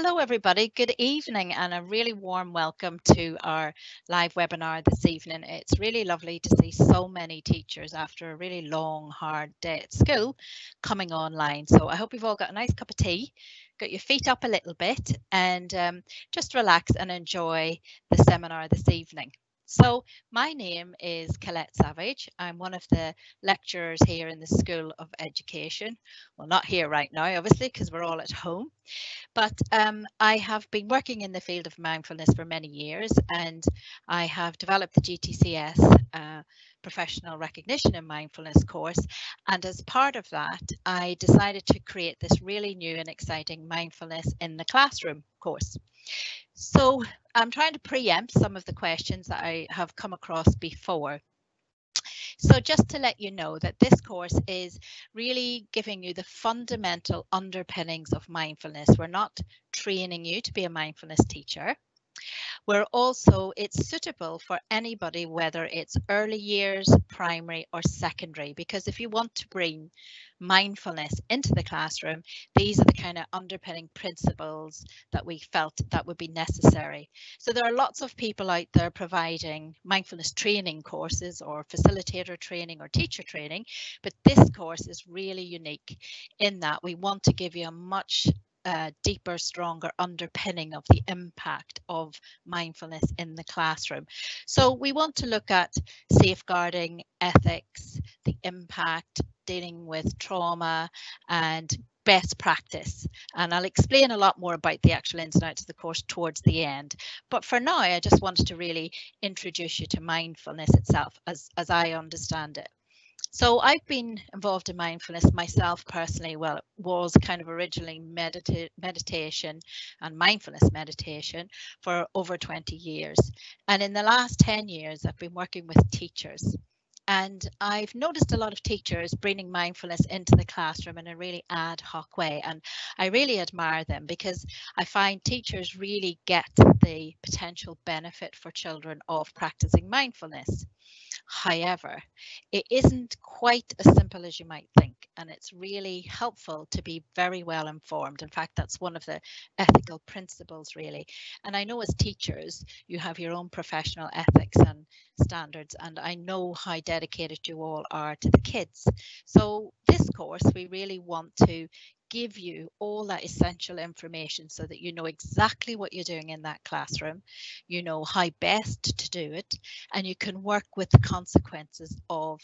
Hello everybody, good evening and a really warm welcome to our live webinar this evening. It's really lovely to see so many teachers after a really long, hard day at school coming online. So I hope you've all got a nice cup of tea, got your feet up a little bit and just relax and enjoy the seminar this evening. So my name is Colette Savage. I'm one of the lecturers here in the School of Education. Well, not here right now, obviously, because we're all at home. But I have been working in the field of mindfulness for many years, and I have developed the GTCS Professional Recognition in Mindfulness course. And as part of that, I decided to create this really new and exciting Mindfulness in the Classroom course. So I'm trying to preempt some of the questions that I have come across before. So just to let you know that this course is really giving you the fundamental underpinnings of mindfulness. We're not training you to be a mindfulness teacher. We're also, it's suitable for anybody, whether it's early years, primary or secondary, because if you want to bring mindfulness into the classroom, these are the kind of underpinning principles that we felt that would be necessary. So there are lots of people out there providing mindfulness training courses or facilitator training or teacher training, but this course is really unique in that we want to give you a much deeper, stronger underpinning of the impact of mindfulness in the classroom. So we want to look at safeguarding, ethics, the impact, dealing with trauma and best practice. And I'll explain a lot more about the actual ins and outs of the course towards the end. But for now, I just wanted to really introduce you to mindfulness itself as I understand it. So I've been involved in mindfulness myself personally. Well, it was kind of originally meditation and mindfulness meditation for over 20 years. And in the last 10 years, I've been working with teachers. And I've noticed a lot of teachers bringing mindfulness into the classroom in a really ad hoc way. And I really admire them because I find teachers really get the potential benefit for children of practicing mindfulness. However, it isn't quite as simple as you might think, and it's really helpful to be very well informed. In fact, that's one of the ethical principles, really. And I know as teachers, you have your own professional ethics and standards, and I know how dedicated you all are to the kids. So this course, we really want to give you all that essential information so that you know exactly what you're doing in that classroom, you know how best to do it, and you can work with the consequences of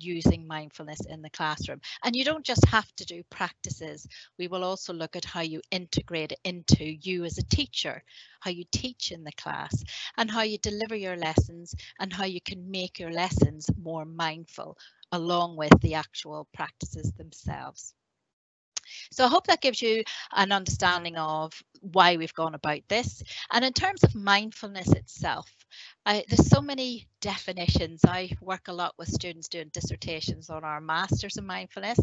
using mindfulness in the classroom. And you don't just have to do practices. We will also look at how you integrate it into you as a teacher, how you teach in the class and how you deliver your lessons and how you can make your lessons more mindful along with the actual practices themselves. So I hope that gives you an understanding of why we've gone about this. And in terms of mindfulness itself, there's so many definitions. I work a lot with students doing dissertations on our Masters in Mindfulness,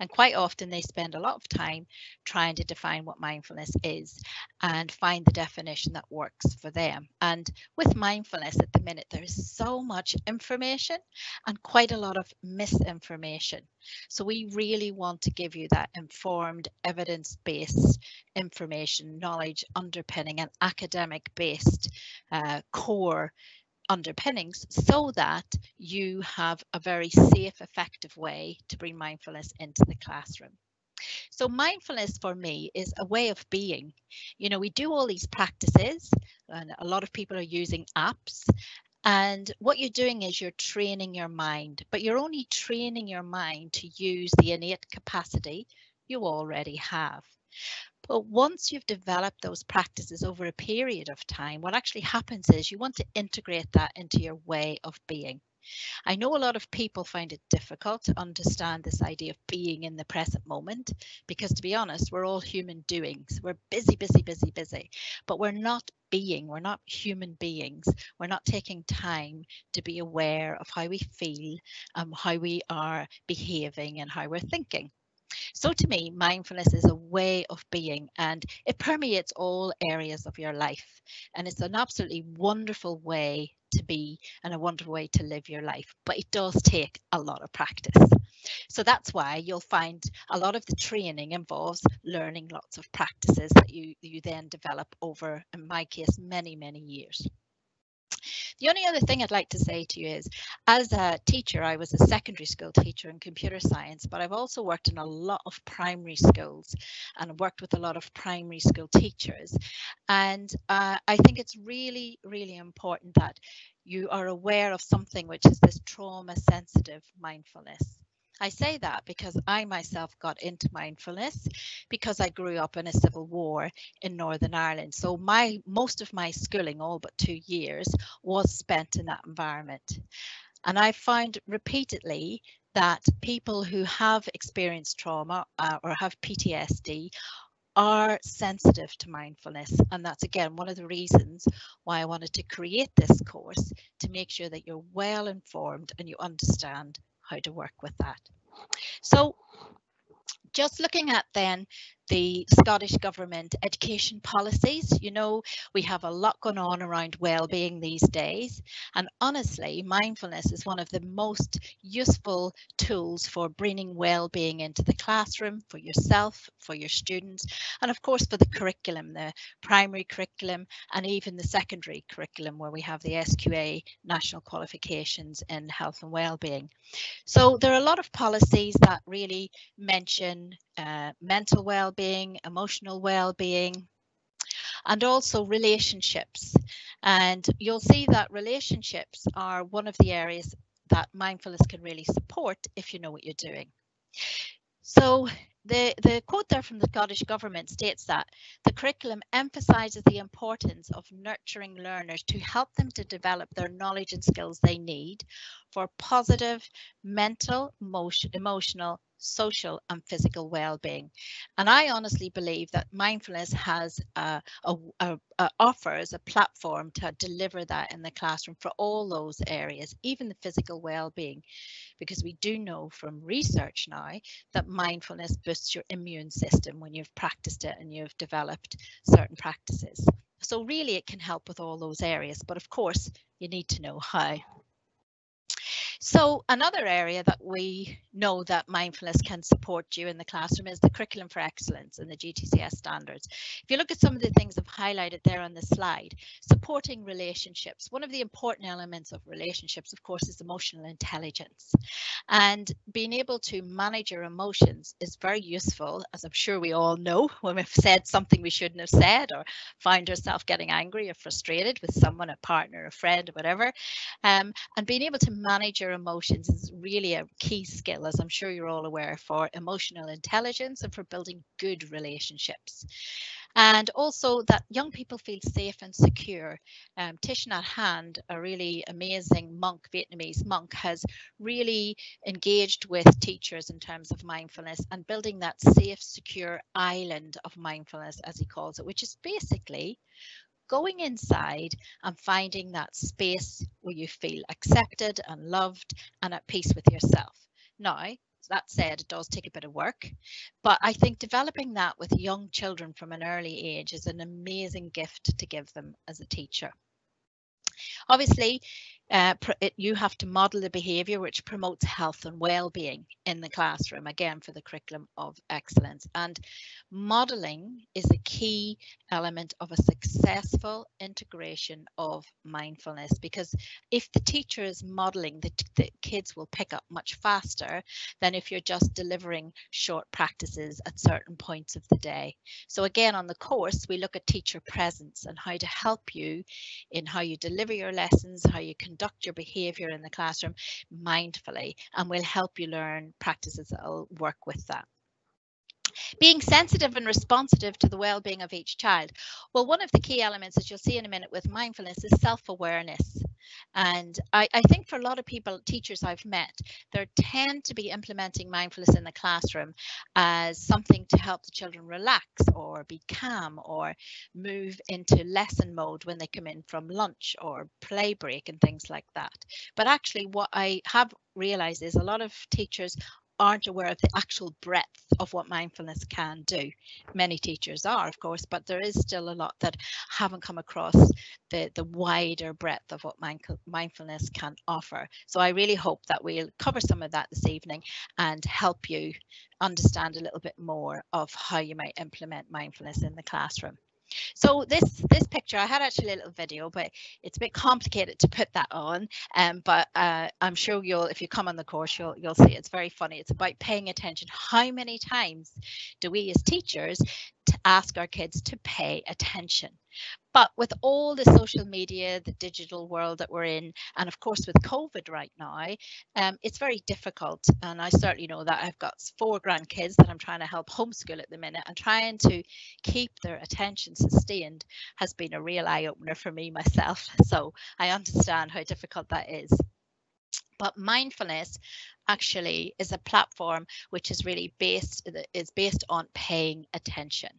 and quite often they spend a lot of time trying to define what mindfulness is and find the definition that works for them. And with mindfulness at the minute, there is so much information and quite a lot of misinformation. So we really want to give you that informed, evidence-based information, knowledge underpinning and academic-based core underpinnings so that you have a very safe, effective way to bring mindfulness into the classroom. So mindfulness for me is a way of being. You know, we do all these practices and a lot of people are using apps. And what you're doing is you're training your mind, but you're only training your mind to use the innate capacity you already have. But once you've developed those practices over a period of time, what actually happens is you want to integrate that into your way of being. I know a lot of people find it difficult to understand this idea of being in the present moment, because to be honest, we're all human doings. We're busy, busy, busy, busy, but we're not being, we're not human beings. We're not taking time to be aware of how we feel, how we are behaving and how we're thinking. So to me, mindfulness is a way of being and it permeates all areas of your life. And it's an absolutely wonderful way to be and a wonderful way to live your life, but it does take a lot of practice. So that's why you'll find a lot of the training involves learning lots of practices that you then develop over, in my case, many, many years. The only other thing I'd like to say to you is, as a teacher, I was a secondary school teacher in computer science, but I've also worked in a lot of primary schools and worked with a lot of primary school teachers. And I think it's really, really important that you are aware of something which is this trauma-sensitive mindfulness. I say that because I myself got into mindfulness because I grew up in a civil war in Northern Ireland. So most of my schooling, all but 2 years, was spent in that environment. And I found repeatedly that people who have experienced trauma or have PTSD are sensitive to mindfulness. And that's, again, one of the reasons why I wanted to create this course, to make sure that you're well informed and you understand how to work with that. So just looking at then the Scottish Government education policies, you know, we have a lot going on around well-being these days. And honestly, mindfulness is one of the most useful tools for bringing well-being into the classroom for yourself, for your students, and of course for the curriculum, the primary curriculum, and even the secondary curriculum where we have the SQA, National Qualifications in Health and Well-being. So there are a lot of policies that really mention mental well-being, emotional well-being, and also relationships. And you'll see that relationships are one of the areas that mindfulness can really support if you know what you're doing. So the quote there from the Scottish Government states that the curriculum emphasises the importance of nurturing learners to help them to develop their knowledge and skills they need for positive mental, emotional, social and physical well-being. And I honestly believe that mindfulness has offers a platform to deliver that in the classroom for all those areas, even the physical well-being, because we do know from research now that mindfulness boosts your immune system when you've practiced it and you've developed certain practices. So really it can help with all those areas, but of course you need to know how. So another area that we know that mindfulness can support you in the classroom is the Curriculum for Excellence and the GTCS standards. If you look at some of the things I've highlighted there on the slide, supporting relationships. One of the important elements of relationships, of course, is emotional intelligence. And being able to manage your emotions is very useful, as I'm sure we all know, when we've said something we shouldn't have said or find ourselves getting angry or frustrated with someone, a partner, a friend, or whatever. And being able to manage your emotions is really a key skill, as I'm sure you're all aware, for emotional intelligence and for building good relationships. And also that young people feel safe and secure. Thich Nhat Hanh, a really amazing monk, Vietnamese monk, has really engaged with teachers in terms of mindfulness and building that safe, secure island of mindfulness, as he calls it, which is basically going inside and finding that space where you feel accepted and loved and at peace with yourself. Now, that said, it does take a bit of work, but I think developing that with young children from an early age is an amazing gift to give them as a teacher. Obviously, you have to model the behaviour which promotes health and well-being in the classroom, again for the Curriculum of Excellence. And modelling is a key element of a successful integration of mindfulness, because if the teacher is modelling, the kids will pick up much faster than if you're just delivering short practices at certain points of the day. So again, on the course, we look at teacher presence and how to help you in how you deliver your lessons, how you can conduct your behaviour in the classroom mindfully, and we'll help you learn practices that will work with that. Being sensitive and responsive to the well-being of each child. Well, one of the key elements, as you'll see in a minute with mindfulness, is self-awareness. And I think for a lot of people, teachers I've met, they tend to be implementing mindfulness in the classroom as something to help the children relax or be calm or move into lesson mode when they come in from lunch or play break and things like that. But actually what I have realised is a lot of teachers aren't aware of the actual breadth of what mindfulness can do. Many teachers are, of course, but there is still a lot that haven't come across the wider breadth of what mindfulness can offer. So I really hope that we'll cover some of that this evening and help you understand a little bit more of how you might implement mindfulness in the classroom. So this picture, I had actually a little video, but it's a bit complicated to put that on. But I'm sure you'll, if you come on the course, you'll see it's very funny. It's about paying attention. How many times do we as teachers ask our kids to pay attention? But with all the social media, the digital world that we're in, and of course with COVID right now, it's very difficult. And I certainly know that I've got 4 grandkids that I'm trying to help homeschool at the minute, and trying to keep their attention sustained has been a real eye opener for me myself. So I understand how difficult that is. But mindfulness actually is a platform which is really based on paying attention.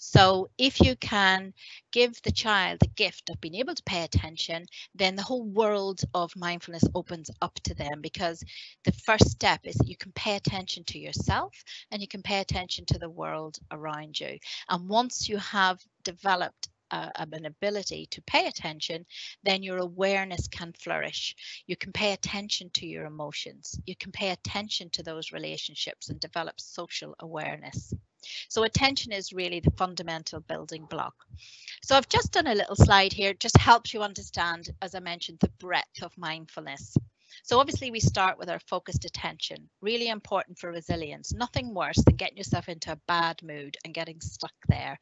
So if you can give the child the gift of being able to pay attention, then the whole world of mindfulness opens up to them, because the first step is that you can pay attention to yourself and you can pay attention to the world around you. And once you have developed an ability to pay attention, then your awareness can flourish. You can pay attention to your emotions. You can pay attention to those relationships and develop social awareness. So attention is really the fundamental building block. So I've just done a little slide here, just helps you understand, as I mentioned, the breadth of mindfulness. So obviously we start with our focused attention, really important for resilience. Nothing worse than getting yourself into a bad mood and getting stuck there,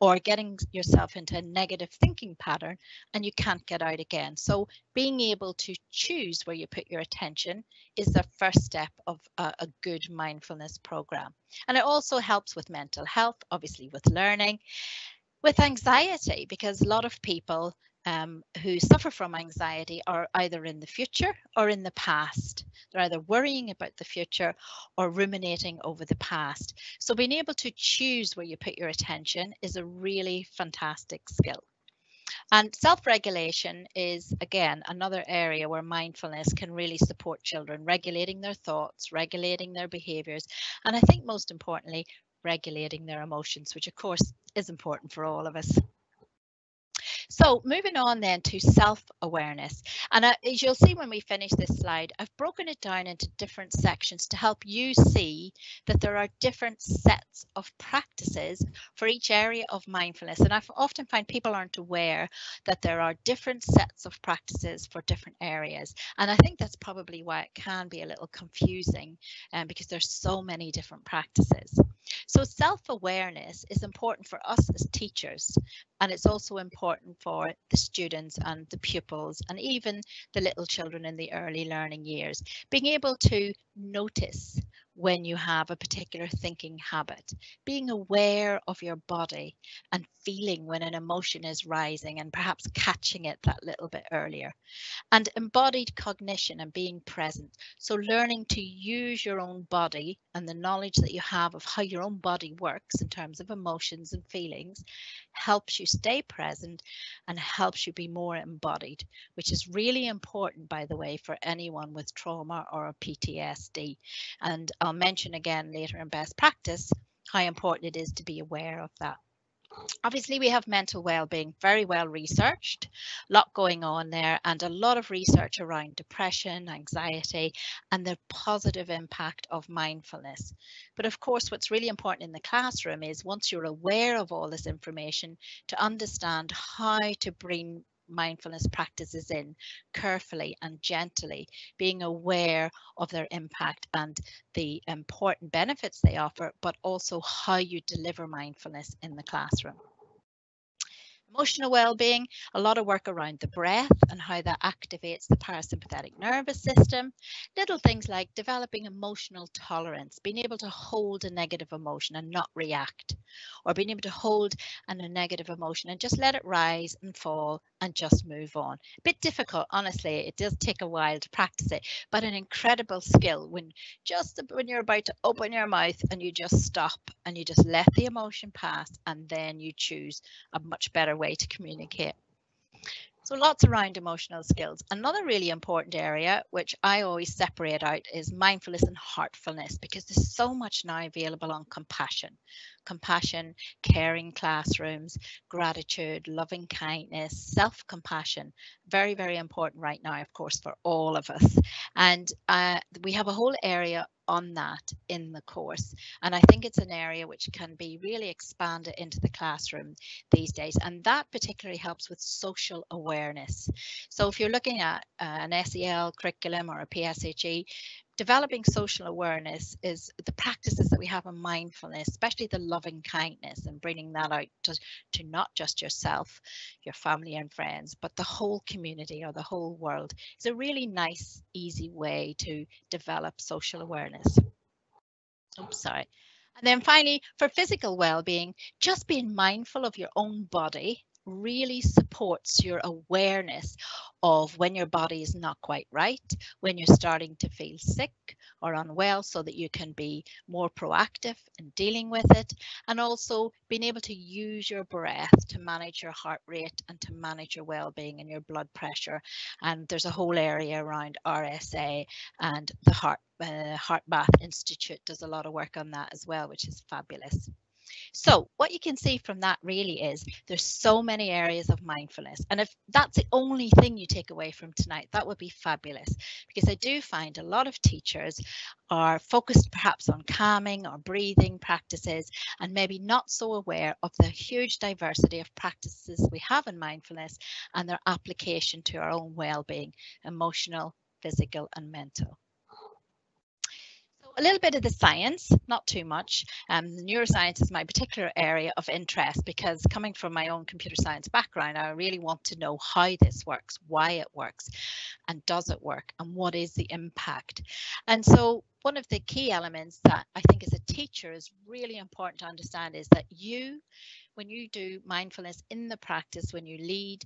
or getting yourself into a negative thinking pattern and you can't get out again. So being able to choose where you put your attention is the first step of a good mindfulness program. And it also helps with mental health, obviously with learning, with anxiety, because a lot of people who suffer from anxiety are either in the future or in the past. They're either worrying about the future or ruminating over the past. So being able to choose where you put your attention is a really fantastic skill. And self-regulation is, again, another area where mindfulness can really support children, regulating their thoughts, regulating their behaviours, and I think most importantly, regulating their emotions, which of course is important for all of us. So moving on then to self-awareness, and as you'll see when we finish this slide, I've broken it down into different sections to help you see that there are different sets of practices for each area of mindfulness. And I often find people aren't aware that there are different sets of practices for different areas. And I think that's probably why it can be a little confusing, because there's so many different practices. So self-awareness is important for us as teachers, and it's also important for the students and the pupils and even the little children in the early learning years. Being able to notice when you have a particular thinking habit, being aware of your body and feeling when an emotion is rising and perhaps catching it that little bit earlier, and embodied cognition and being present. So learning to use your own body and the knowledge that you have of how your own body works in terms of emotions and feelings helps you stay present and helps you be more embodied, which is really important, by the way, for anyone with trauma or PTSD. And I'll mention again later in best practice how important it is to be aware of that. Obviously, we have mental well-being, very well researched, a lot going on there, and a lot of research around depression, anxiety, and the positive impact of mindfulness. But of course, what's really important in the classroom is, once you're aware of all this information, to understand how to bring mindfulness practices in carefully and gently, being aware of their impact and the important benefits they offer, but also how you deliver mindfulness in the classroom. Emotional well-being, a lot of work around the breath and how that activates the parasympathetic nervous system. Little things like developing emotional tolerance, being able to hold a negative emotion and not react, or being able to hold a negative emotion and just let it rise and fall and just move on. A bit difficult, honestly. It does take a while to practice it, but an incredible skill when you're about to open your mouth and you just stop and you just let the emotion pass, and then you choose a much better way to communicate. So lots around emotional skills. Another really important area, which I always separate out, is mindfulness and heartfulness, because there's so much now available on compassion. Compassion, caring classrooms, gratitude, loving kindness, self-compassion. Very, very important right now, of course, for all of us. And we have a whole area on that in the course, and I think it's an area which can be really expanded into the classroom these days, and that particularly helps with social awareness. So if you're looking at an SEL curriculum or a PSHE, developing social awareness is the practices that we have in mindfulness, especially the loving kindness, and bringing that out to not just yourself, your family and friends, but the whole community or the whole world. It's a really nice, easy way to develop social awareness. Oops, sorry. And then finally, for physical well-being, just being mindful of your own body really supports your awareness of when your body is not quite right, when you're starting to feel sick or unwell, so that you can be more proactive in dealing with it, and also being able to use your breath to manage your heart rate and to manage your well-being and your blood pressure. And there's a whole area around RSA, and the Heart Bath Institute does a lot of work on that as well, which is fabulous. So what you can see from that really is there's so many areas of mindfulness, and if that's the only thing you take away from tonight, that would be fabulous, because I do find a lot of teachers are focused perhaps on calming or breathing practices, and maybe not so aware of the huge diversity of practices we have in mindfulness and their application to our own well-being, emotional, physical and mental. A little bit of the science, not too much. Neuroscience is my particular area of interest, because coming from my own computer science background, I really want to know how this works, why it works, and does it work, and what is the impact. And so one of the key elements that I think as a teacher is really important to understand is that when you do mindfulness in the practice, when you lead,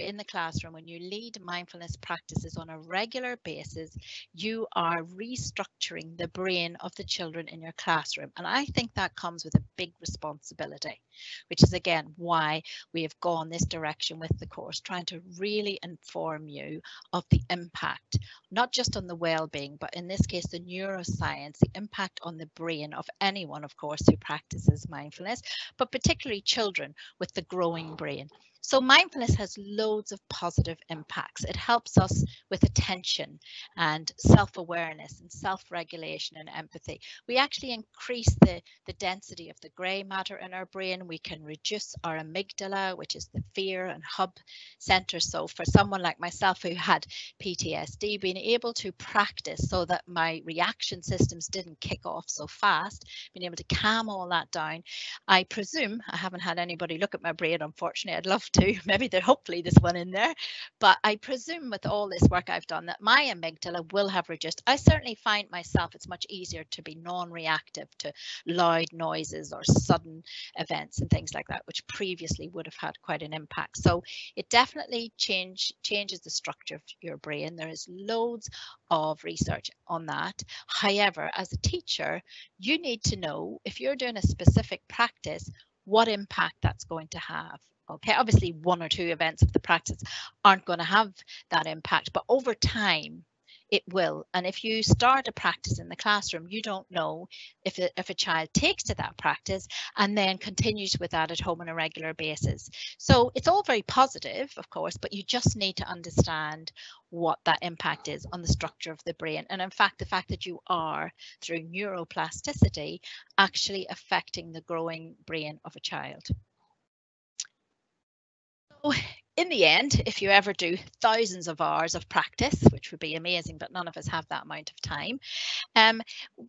in the classroom, when you lead mindfulness practices on a regular basis, you are restructuring the brain of the children in your classroom. And I think that comes with a big responsibility, which is again why we have gone this direction with the course, trying to really inform you of the impact, not just on the well-being, but in this case, the neuroscience, the impact on the brain of anyone, of course, who practices mindfulness, but particularly children with the growing brain. So mindfulness has loads of positive impacts. It helps us with attention and self-awareness and self-regulation and empathy. We actually increase the density of the grey matter in our brain. We can reduce our amygdala, which is the fear and hub center. So for someone like myself who had PTSD, being able to practice so that my reaction systems didn't kick off so fast, being able to calm all that down. I presume, I haven't had anybody look at my brain, unfortunately. I'd love to, maybe there, hopefully there's one in there, but I presume with all this work I've done that my amygdala will have reduced. I certainly find myself it's much easier to be non-reactive to loud noises or sudden events and things like that, which previously would have had quite an impact. So it definitely changes the structure of your brain. There is loads of research on that. However, as a teacher, you need to know if you're doing a specific practice, what impact that's going to have. Okay, obviously one or two events of the practice aren't going to have that impact, but over time it will. And if you start a practice in the classroom, you don't know if a child takes to that practice and then continues with that at home on a regular basis. So it's all very positive, of course, but you just need to understand what that impact is on the structure of the brain. And in fact, the fact that you are, through neuroplasticity, actually affecting the growing brain of a child. So, in the end, if you ever do thousands of hours of practice, which would be amazing, but none of us have that amount of time,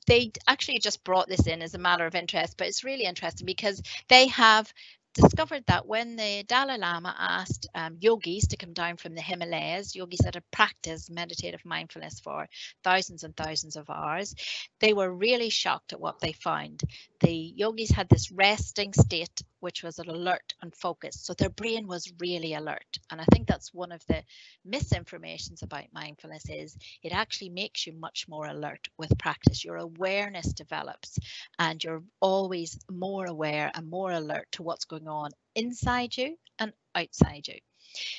they actually just brought this in as a matter of interest, but it's really interesting because they have discovered that when the Dalai Lama asked yogis to come down from the Himalayas, yogis that had practiced meditative mindfulness for thousands and thousands of hours, they were really shocked at what they found. The yogis had this resting state, which was an alert and focused. So their brain was really alert. And I think that's one of the misinformations about mindfulness is it actually makes you much more alert with practice. Your awareness develops and you're always more aware and more alert to what's going on inside you and outside you.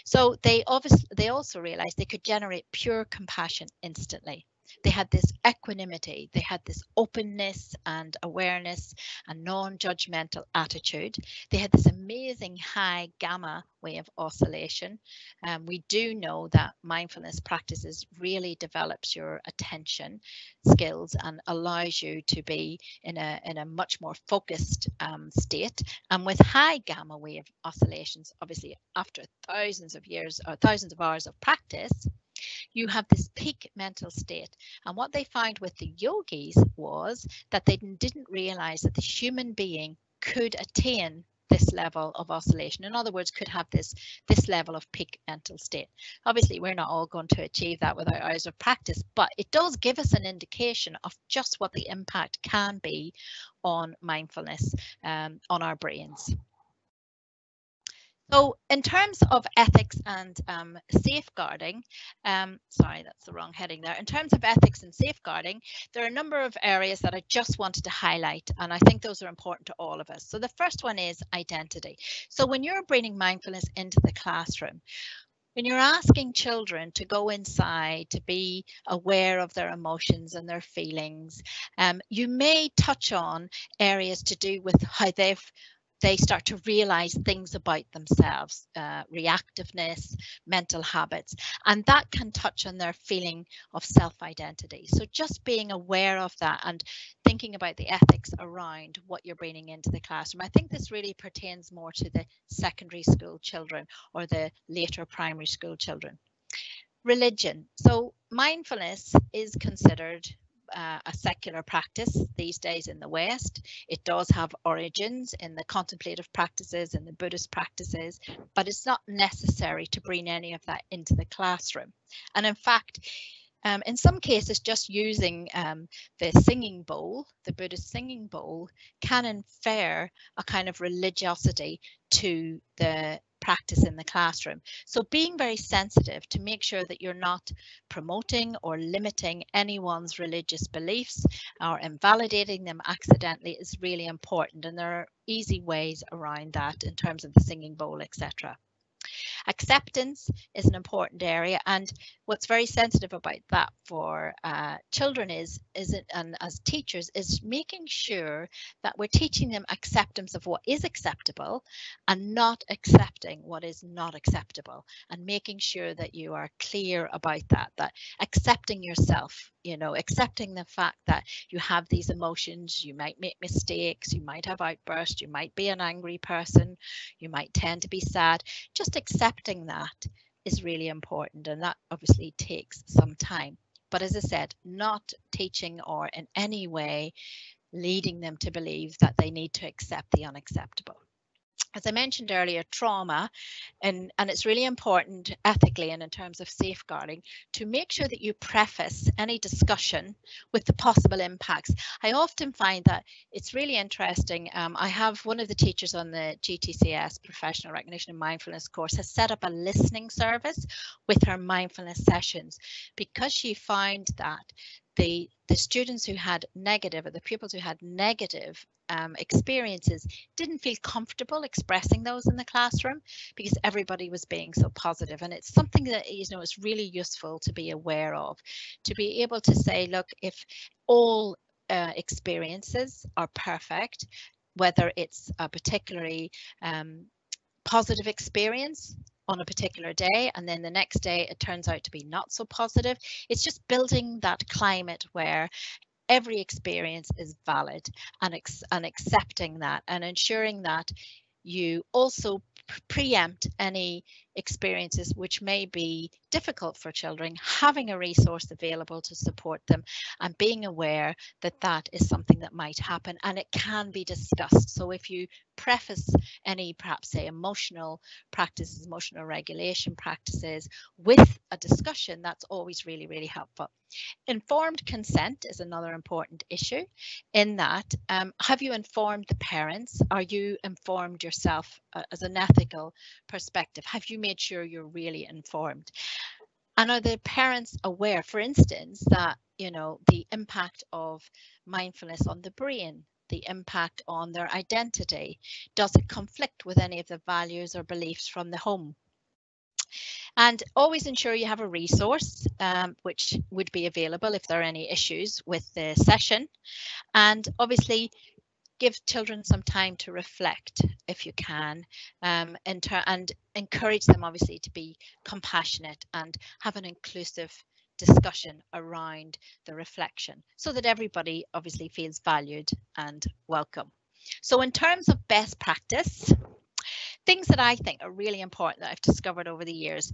So they also realized they could generate pure compassion instantly. They had this equanimity, they had this openness and awareness and non-judgmental attitude. They had this amazing high gamma way of oscillation. We do know that mindfulness practices really develops your attention skills and allows you to be in a much more focused state. And with high gamma way of oscillations, obviously after thousands of years or thousands of hours of practice, you have this peak mental state. And what they found with the yogis was that they didn't realize that the human being could attain this level of oscillation. In other words, could have this level of peak mental state. Obviously, we're not all going to achieve that without hours of practice, but it does give us an indication of just what the impact can be on mindfulness, on our brains. So in terms of ethics and safeguarding, sorry, that's the wrong heading there. In terms of ethics and safeguarding, there are a number of areas that I just wanted to highlight, and I think those are important to all of us. So the first one is identity. So when you're bringing mindfulness into the classroom, when you're asking children to go inside, to be aware of their emotions and their feelings, you may touch on areas to do with how they start to realize things about themselves, reactiveness, mental habits, and that can touch on their feeling of self-identity. So just being aware of that and thinking about the ethics around what you're bringing into the classroom. I think this really pertains more to the secondary school children or the later primary school children. Religion. So mindfulness is considered a secular practice these days in the West. It does have origins in the contemplative practices and the Buddhist practices, but it's not necessary to bring any of that into the classroom. And in fact, in some cases, just using the singing bowl, the Buddhist singing bowl, can infer a kind of religiosity to the practice in the classroom. So being very sensitive to make sure that you're not promoting or limiting anyone's religious beliefs or invalidating them accidentally is really important. And there are easy ways around that in terms of the singing bowl, etc. Acceptance is an important area, and what's very sensitive about that for children and as teachers is making sure that we're teaching them acceptance of what is acceptable and not accepting what is not acceptable, and making sure that you are clear about that accepting yourself, accepting the fact that you have these emotions, you might make mistakes, you might have outbursts, you might be an angry person, you might tend to be sad. Just accepting that is really important, and that obviously takes some time. But as I said, not teaching or in any way leading them to believe that they need to accept the unacceptable. As I mentioned earlier, trauma, and it's really important ethically and in terms of safeguarding to make sure that you preface any discussion with the possible impacts. I often find that it's really interesting. I have one of the teachers on the GTCS Professional Recognition and Mindfulness course has set up a listening service with her mindfulness sessions, because she found that the students who had negative, or the pupils who had negative experiences, didn't feel comfortable expressing those in the classroom because everybody was being so positive. And it's something that, is really useful to be aware of, to be able to say, look, if all experiences are perfect, whether it's a particularly positive experience on a particular day, and then the next day it turns out to be not so positive. It's just building that climate where every experience is valid, and accepting that, and ensuring that you also preempt any experiences which may be difficult for children, having a resource available to support them, and being aware that that is something that might happen and it can be discussed. So if you preface any, perhaps say, emotional practices, emotional regulation practices with a discussion, that's always really, really helpful. Informed consent is another important issue in that, have you informed the parents? Are you informed yourself as an ethical perspective? Have you made sure you're really informed? And are the parents aware, for instance, that the impact of mindfulness on the brain, the impact on their identity? Does it conflict with any of the values or beliefs from the home? And always ensure you have a resource which would be available if there are any issues with the session. And obviously give children some time to reflect if you can, and encourage them obviously to be compassionate and have an inclusive discussion around the reflection so that everybody obviously feels valued and welcome. So in terms of best practice, things that I think are really important that I've discovered over the years,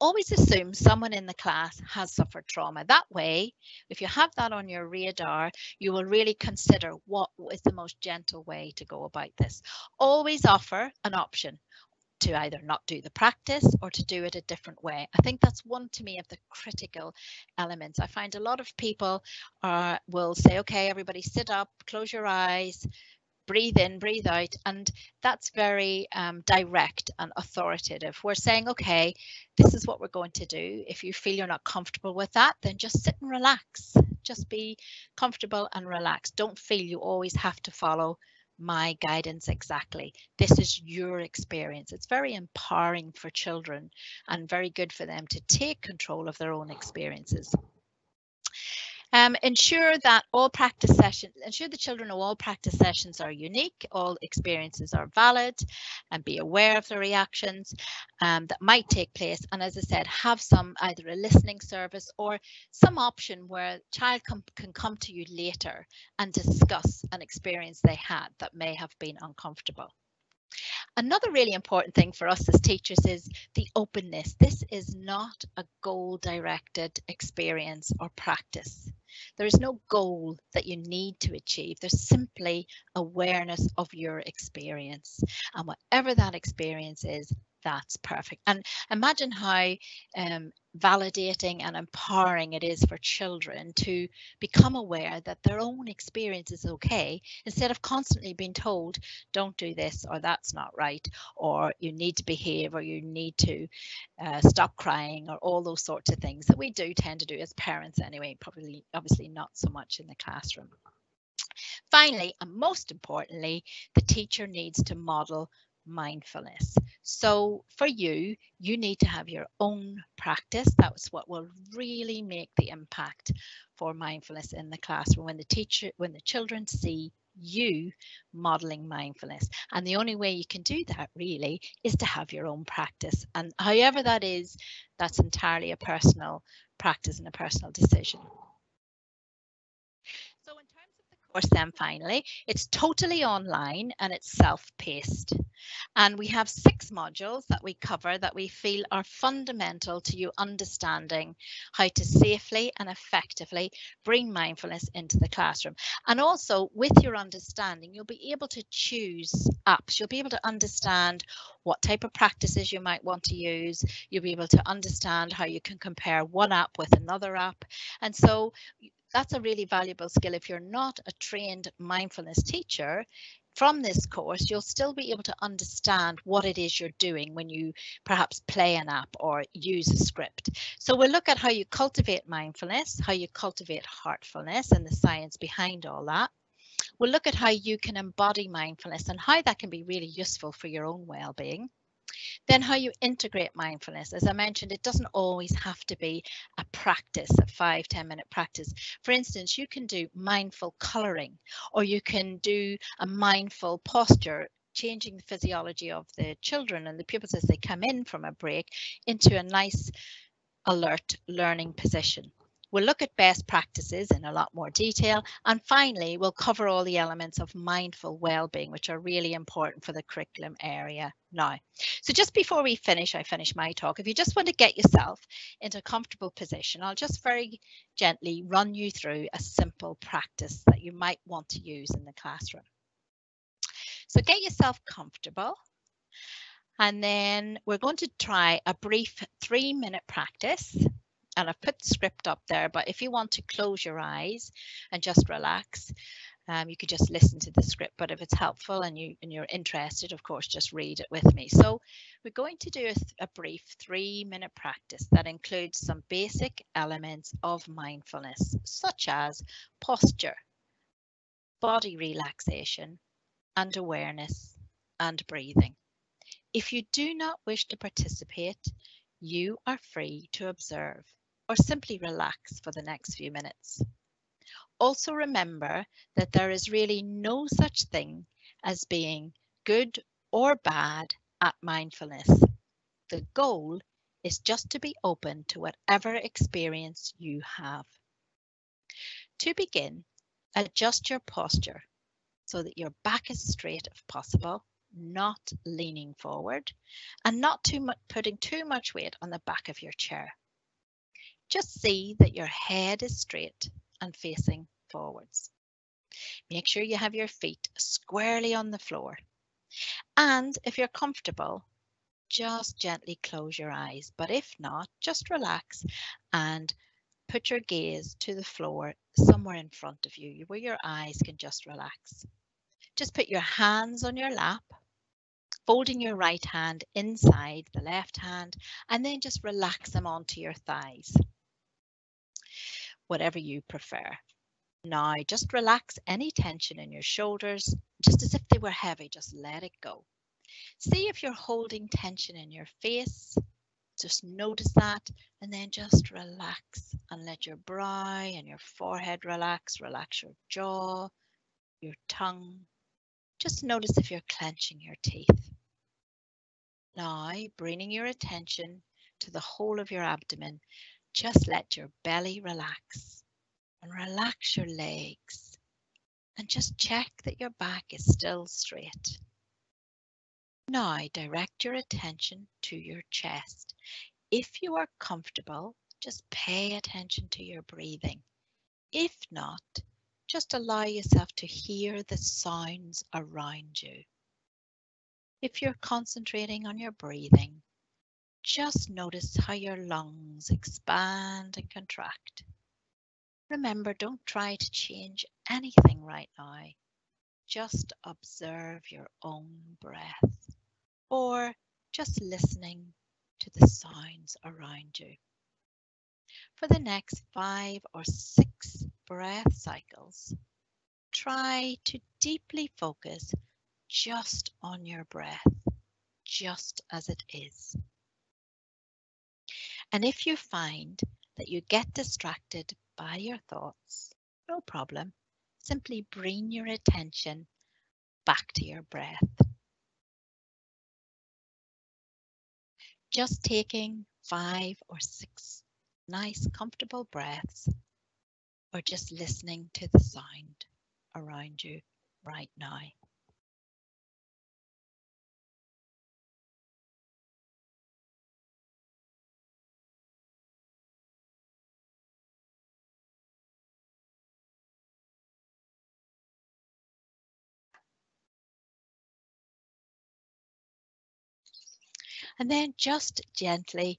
always assume someone in the class has suffered trauma. That way, if you have that on your radar, you will really consider what is the most gentle way to go about this. Always offer an option to either not do the practice or to do it a different way. I think that's one, to me, of the critical elements. I find a lot of people will say, okay, everybody sit up, close your eyes, breathe in, breathe out, and that's very direct and authoritative. We're saying, okay, this is what we're going to do. If you feel you're not comfortable with that, then just sit and relax. Just be comfortable and relaxed. Don't feel you always have to follow my guidance exactly. This is your experience. It's very empowering for children and very good for them to take control of their own experiences. Ensure that the children know all practice sessions are unique, all experiences are valid, and be aware of the reactions that might take place. And as I said, have some, either a listening service or some option where a child can come to you later and discuss an experience they had that may have been uncomfortable. Another really important thing for us as teachers is the openness. This is not a goal-directed experience or practice. There is no goal that you need to achieve. There's simply awareness of your experience. And whatever that experience is, that's perfect. And imagine how validating and empowering it is for children to become aware that their own experience is okay, instead of constantly being told, don't do this, or that's not right, or you need to behave, or you need to stop crying, or all those sorts of things that we do tend to do as parents anyway, probably obviously not so much in the classroom. Finally, and most importantly, the teacher needs to model mindfulness. So for you, you need to have your own practice. That's what will really make the impact for mindfulness in the classroom, when the children see you modeling mindfulness. And the only way you can do that really is to have your own practice. And however that is, that's entirely a personal practice and a personal decision. So in terms of the course then, finally, it's totally online and it's self-paced. And we have 6 modules that we cover that we feel are fundamental to you understanding how to safely and effectively bring mindfulness into the classroom. And also, with your understanding, you'll be able to choose apps. You'll be able to understand what type of practices you might want to use. You'll be able to understand how you can compare one app with another app. And so that's a really valuable skill. If you're not a trained mindfulness teacher, from this course, you'll still be able to understand what it is you're doing when you perhaps play an app or use a script. So we'll look at how you cultivate mindfulness, how you cultivate heartfulness, and the science behind all that. We'll look at how you can embody mindfulness and how that can be really useful for your own well-being. Then how you integrate mindfulness. As I mentioned, it doesn't always have to be a practice, a 5-10 minute practice. For instance, you can do mindful colouring, or you can do a mindful posture, changing the physiology of the children and the pupils as they come in from a break into a nice alert learning position. We'll look at best practices in a lot more detail. And finally, we'll cover all the elements of mindful well-being, which are really important for the curriculum area now. So just before we finish, I finish my talk, if you just want to get yourself into a comfortable position, I'll just very gently run you through a simple practice that you might want to use in the classroom. So get yourself comfortable. And then we're going to try a brief 3-minute practice. And I've put the script up there, but if you want to close your eyes and just relax, you could just listen to the script. But if it's helpful and you're interested, of course, just read it with me. So we're going to do a brief 3-minute practice that includes some basic elements of mindfulness, such as posture, body relaxation, and awareness, and breathing. If you do not wish to participate, you are free to observe or simply relax for the next few minutes. Also remember that there is really no such thing as being good or bad at mindfulness. The goal is just to be open to whatever experience you have. To begin, adjust your posture so that your back is straight if possible, not leaning forward, and not putting too much weight on the back of your chair. Just see that your head is straight and facing forwards. Make sure you have your feet squarely on the floor. And if you're comfortable, just gently close your eyes. But if not, just relax and put your gaze to the floor somewhere in front of you where your eyes can just relax. Just put your hands on your lap, folding your right hand inside the left hand, and then just relax them onto your thighs. Whatever you prefer. Now just relax any tension in your shoulders, just as if they were heavy, just let it go. See if you're holding tension in your face, just notice that, and then just relax and let your brow and your forehead relax, relax your jaw, your tongue. Just notice if you're clenching your teeth. Now bringing your attention to the whole of your abdomen, just let your belly relax and relax your legs and just check that your back is still straight. Now direct your attention to your chest. If you are comfortable, just pay attention to your breathing. If not, just allow yourself to hear the sounds around you. If you're concentrating on your breathing, just notice how your lungs expand and contract. Remember, don't try to change anything right now. Just observe your own breath or just listening to the sounds around you. For the next 5 or 6 breath cycles, try to deeply focus just on your breath, just as it is. And if you find that you get distracted by your thoughts, no problem. Simply bring your attention back to your breath. Just taking 5 or 6 nice, comfortable breaths, or just listening to the sound around you right now. And then just gently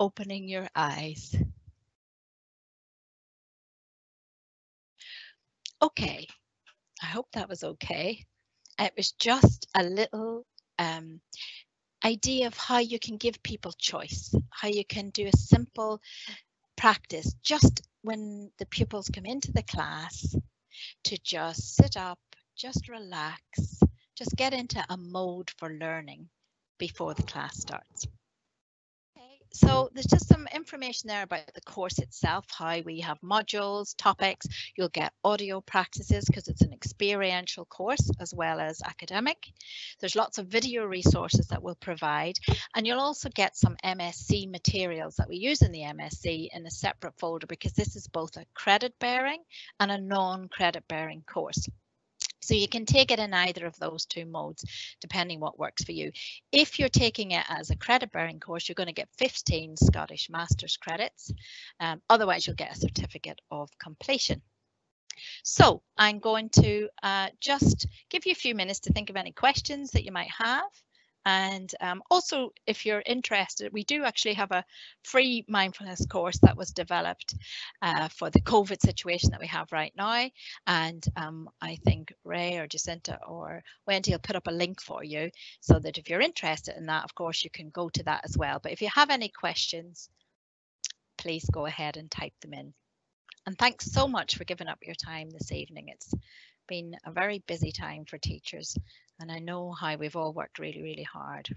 opening your eyes. Okay, I hope that was okay. It was just a little idea of how you can give people choice, how you can do a simple practice just when the pupils come into the class to just sit up, just relax, just get into a mode for learning before the class starts. Okay, so there's just some information there about the course itself, how we have modules, topics, you'll get audio practices because it's an experiential course as well as academic. There's lots of video resources that we'll provide, and you'll also get some MSc materials that we use in the MSc in a separate folder because this is both a credit bearing and a non-credit bearing course. So you can take it in either of those two modes, depending what works for you. If you're taking it as a credit bearing course, you're going to get 15 Scottish Masters credits. Otherwise, you'll get a certificate of completion. So I'm going to just give you a few minutes to think of any questions that you might have. And also, if you're interested, we do actually have a free mindfulness course that was developed for the COVID situation that we have right now. And I think Ray or Jacinta or Wendy will put up a link for you so that if you're interested in that, of course, you can go to that as well. But if you have any questions, please go ahead and type them in. And thanks so much for giving up your time this evening. It's been a very busy time for teachers, and I know how we've all worked really, really hard.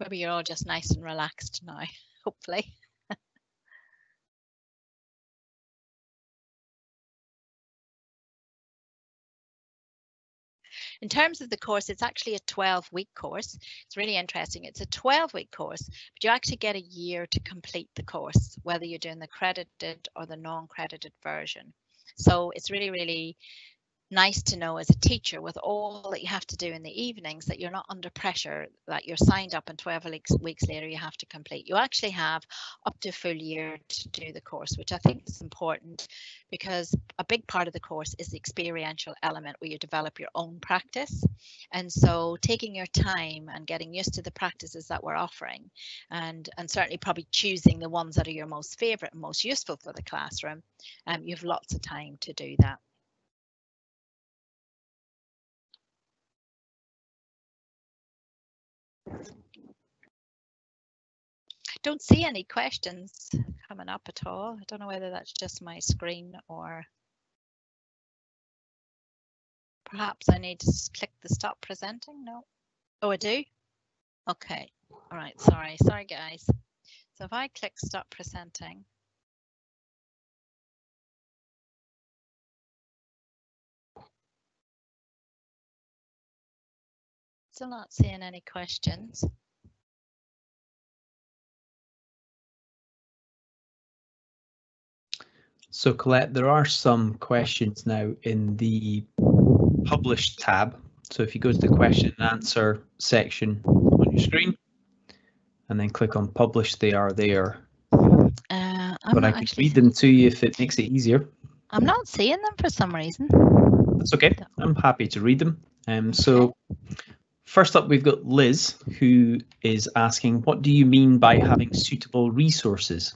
Maybe you're all just nice and relaxed now, hopefully. In terms of the course, it's actually a 12-week course. It's really interesting. It's a 12-week course, but you actually get a year to complete the course, whether you're doing the credited or the non-credited version. So it's really, really nice to know as a teacher, with all that you have to do in the evenings, that you're not under pressure, that you're signed up and 12 weeks later you have to complete. You actually have up to a full year to do the course, which I think is important, because a big part of the course is the experiential element where you develop your own practice. And so taking your time and getting used to the practices that we're offering, and certainly probably choosing the ones that are your most favourite and most useful for the classroom, you have lots of time to do that. Don't see any questions coming up at all. I don't know whether that's just my screen or perhaps I need to click the stop presenting. No. Oh, I do. Okay. All right. Sorry. Sorry, guys. So if I click stop presenting. Still not seeing any questions. So Colette, there are some questions now in the Publish tab. So if you go to the question and answer section on your screen and then click on Publish, they are there. But I can read them to you if it makes it easier. I'm not seeing them for some reason. That's okay. I'm happy to read them. So first up, we've got Liz, who is asking, what do you mean by having suitable resources?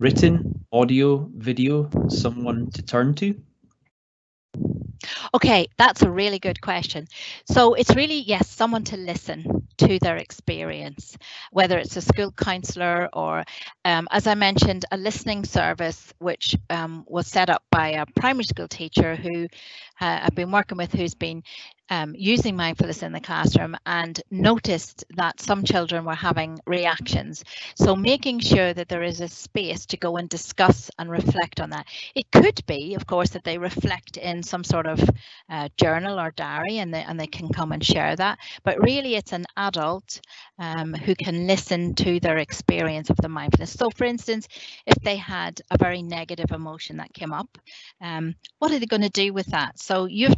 Written, audio, video, someone to turn to? Okay, that's a really good question. So it's really, yes, someone to listen to their experience, whether it's a school counsellor or, as I mentioned, a listening service, which was set up by a primary school teacher who I've been working with, who's been using mindfulness in the classroom and noticed that some children were having reactions. So making sure that there is a space to go and discuss and reflect on that. It could be, of course, that they reflect in some sort of journal or diary, and they can come and share that. But really, it's an adult who can listen to their experience of the mindfulness. So, for instance, if they had a very negative emotion that came up, what are they going to do with that? So you've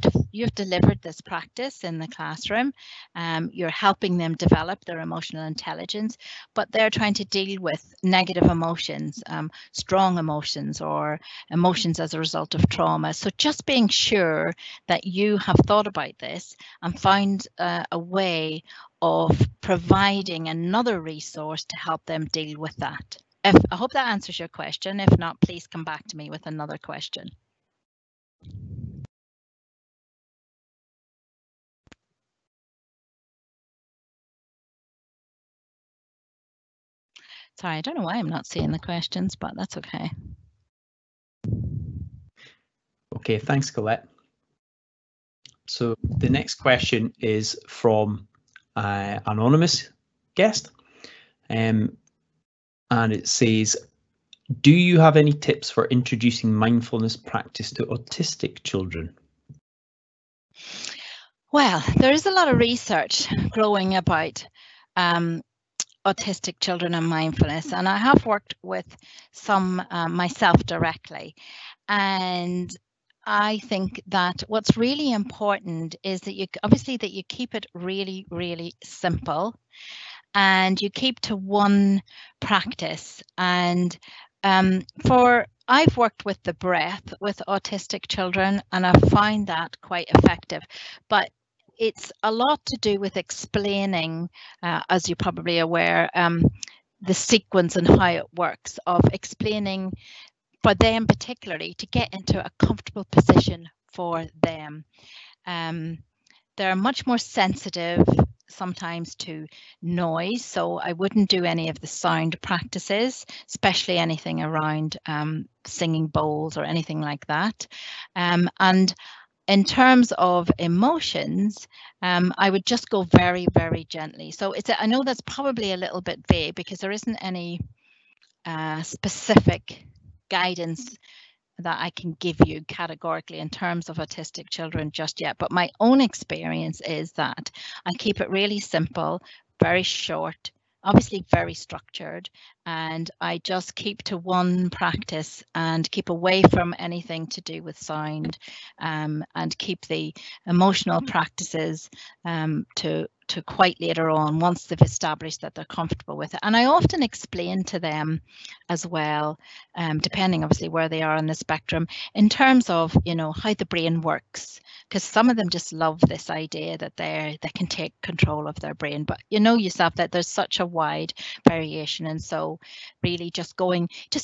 delivered this practice in the classroom, you're helping them develop their emotional intelligence, but they're trying to deal with negative emotions, strong emotions, or emotions as a result of trauma. So just being sure that you have thought about this and found a way of providing another resource to help them deal with that. I hope that answers your question. If not, please come back to me with another question. Sorry, I don't know why I'm not seeing the questions, but that's okay. Okay, thanks, Colette. So the next question is from anonymous guest, and it says, do you have any tips for introducing mindfulness practice to autistic children? Well, there is a lot of research growing about autistic children and mindfulness, and I have worked with some myself directly, and I think that what's really important is that you obviously that you keep it really, really simple, and you keep to one practice. And I've worked with the breath with autistic children, and I find that quite effective, but it's a lot to do with explaining, as you're probably aware, the sequence and how it works, of explaining for them particularly to get into a comfortable position for them. They're much more sensitive sometimes to noise, so I wouldn't do any of the sound practices, especially anything around singing bowls or anything like that. And In terms of emotions, I would just go very, very gently. So it's I know that's probably a little bit vague because there isn't any specific guidance that I can give you categorically in terms of autistic children just yet. But my own experience is that I keep it really simple, very short, obviously very structured, and I just keep to one practice and keep away from anything to do with sound, and keep the emotional practices to quite later on once they've established that they're comfortable with it. And I often explain to them as well, depending obviously where they are on the spectrum, in terms of, you know, how the brain works, because some of them just love this idea that they can take control of their brain. But you know yourself that there's such a wide variation, and so really just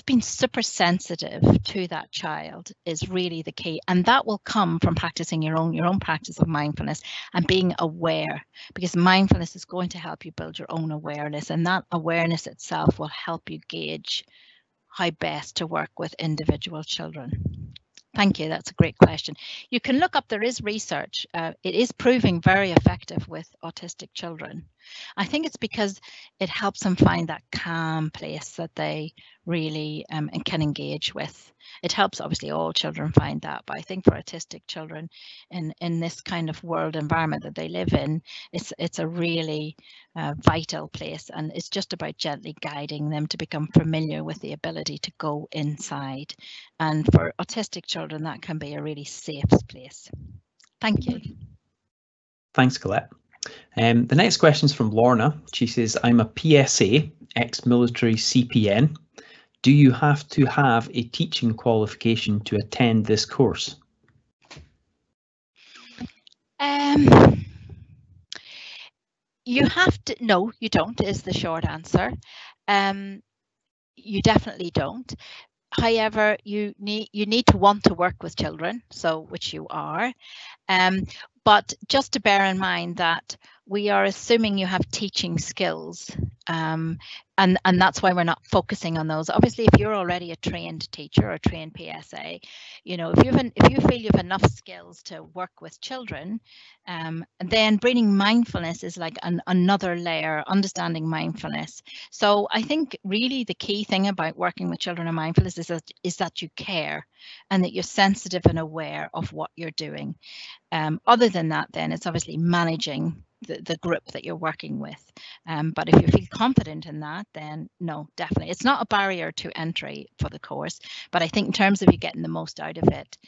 being super sensitive to that child is really the key, and that will come from practicing your own practice of mindfulness and being aware, because mindfulness is going to help you build your own awareness, and that awareness itself will help you gauge how best to work with individual children. Thank you, that's a great question. You can look up, there is research. It is proving very effective with autistic children. I think it's because it helps them find that calm place that they really can engage with. It helps obviously all children find that, but I think for autistic children in this kind of world environment that they live in, it's a really vital place, and it's just about gently guiding them to become familiar with the ability to go inside. And for autistic children, that can be a really safe place. Thank you. Thanks, Colette. The next question is from Lorna. She says, I'm a PSA, ex-military CPN. Do you have to have a teaching qualification to attend this course? You have to, no, you don't, is the short answer. You definitely don't. However, you need to want to work with children, so which you are. But just to bear in mind that we are assuming you have teaching skills, and that's why we're not focusing on those. Obviously, if you're already a trained teacher or a trained PSA, you know, if you feel you have enough skills to work with children, then bringing mindfulness is like another layer, understanding mindfulness. So I think really the key thing about working with children and mindfulness is that you care and that you're sensitive and aware of what you're doing. Other than that, then it's obviously managing the group that you're working with, but if you feel confident in that, then no, definitely it's not a barrier to entry for the course. But I think in terms of you getting the most out of it,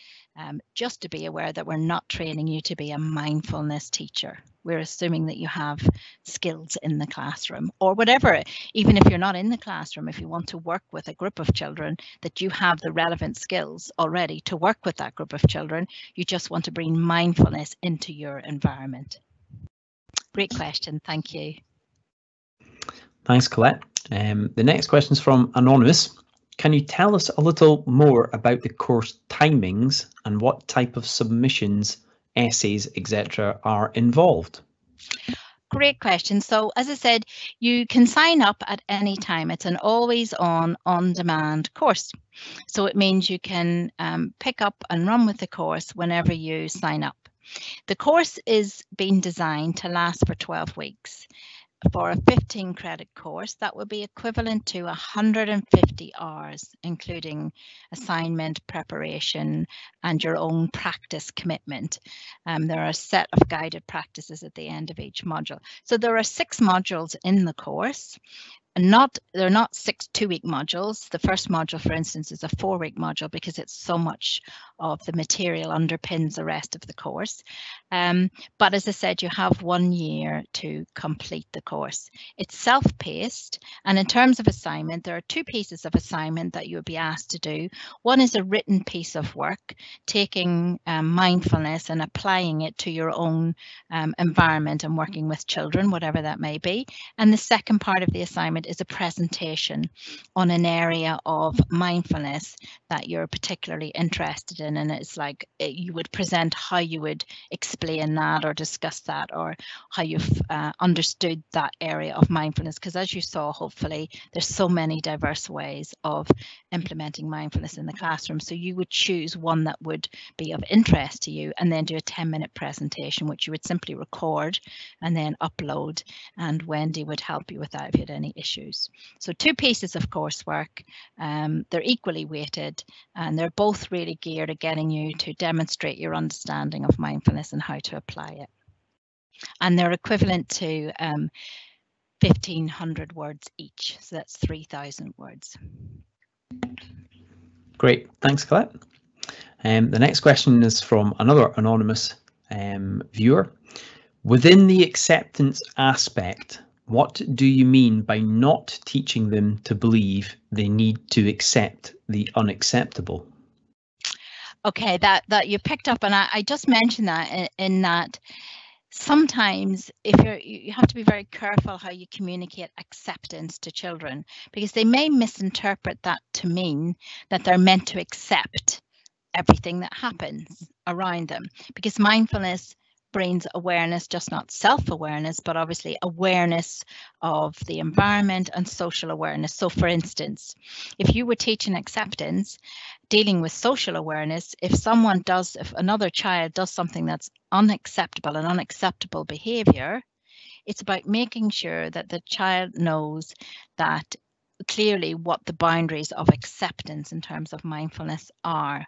just to be aware that we're not training you to be a mindfulness teacher. We're assuming that you have skills in the classroom or whatever, even if you're not in the classroom, if you want to work with a group of children, that you have the relevant skills already to work with that group of children. You just want to bring mindfulness into your environment. Great question, thank you. Thanks, Colette. The next question is from Anonymous. Can you tell us a little more about the course timings and what type of submissions, essays, etc. are involved? Great question. So as I said, you can sign up at any time. It's an always on-demand course. So it means you can pick up and run with the course whenever you sign up. The course is being designed to last for 12 weeks. For a 15-credit course, that would be equivalent to 150 hours, including assignment, preparation, and your own practice commitment. There are a set of guided practices at the end of each module. So there are 6 modules in the course. They're not 6 two-week modules. The first module, for instance, is a 4-week module because it's so much of the material underpins the rest of the course. But as I said, you have 1 year to complete the course. It's self-paced, and in terms of assignment, there are 2 pieces of assignment that you'll be asked to do. One is a written piece of work, taking mindfulness and applying it to your own environment and working with children, whatever that may be. And the second part of the assignment is a presentation on an area of mindfulness that you're particularly interested in, and it's like you would present how you would experience explain that or discuss that, or how you've understood that area of mindfulness. Because as you saw, hopefully, there's so many diverse ways of implementing mindfulness in the classroom. So you would choose one that would be of interest to you and then do a 10-minute presentation, which you would simply record and then upload. And Wendy would help you with that if you had any issues. So two pieces of coursework, they're equally weighted, and they're both really geared at getting you to demonstrate your understanding of mindfulness and how to apply it. And they're equivalent to 1,500 words each, so that's 3,000 words. Great, thanks Colette. The next question is from another anonymous viewer. Within the acceptance aspect, what do you mean by not teaching them to believe they need to accept the unacceptable? Okay, that you picked up, and I just mentioned that in that sometimes you have to be very careful how you communicate acceptance to children, because they may misinterpret that to mean that they're meant to accept everything that happens around them, because mindfulness brings awareness, just not self-awareness, but obviously awareness of the environment and social awareness. So for instance, if you were teaching acceptance, dealing with social awareness, if another child does something that's unacceptable, an unacceptable behavior, it's about making sure that the child knows that clearly what the boundaries of acceptance in terms of mindfulness are.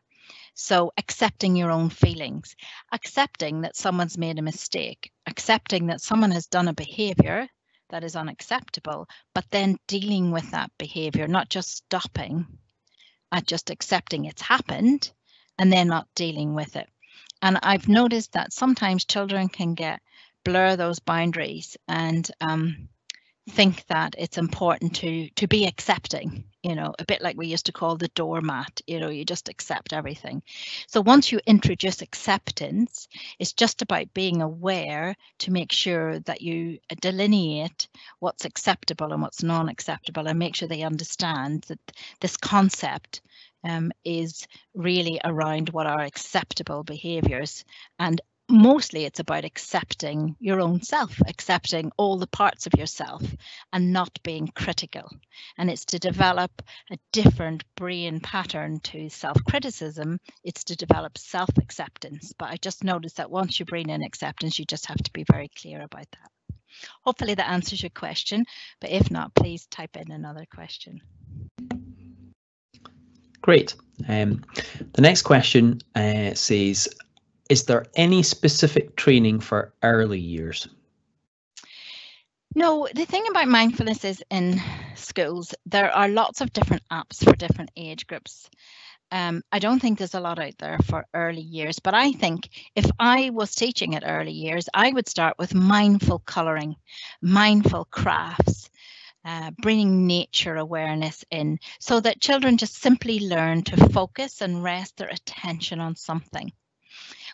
So accepting your own feelings, accepting that someone's made a mistake, accepting that someone has done a behavior that is unacceptable, but then dealing with that behavior, not just stopping at just accepting it's happened and then not dealing with it. And I've noticed that sometimes children can blur those boundaries and think that it's important to be accepting, you know, a bit like we used to call the doormat, you know, you just accept everything. So once you introduce acceptance, it's just about being aware to make sure that you delineate what's acceptable and what's non-acceptable, and make sure they understand that this concept is really around what are acceptable behaviors, and mostly it's about accepting your own self, accepting all the parts of yourself and not being critical. And it's to develop a different brain pattern to self-criticism. It's to develop self-acceptance. But I just noticed that once you bring in acceptance, you just have to be very clear about that. Hopefully that answers your question, but if not, please type in another question. Great. The next question says, is there any specific training for early years? No, the thing about mindfulness is in schools, there are lots of different apps for different age groups. I don't think there's a lot out there for early years, but I think if I was teaching at early years, I would start with mindful colouring, mindful crafts, bringing nature awareness in, so that children just simply learn to focus and rest their attention on something.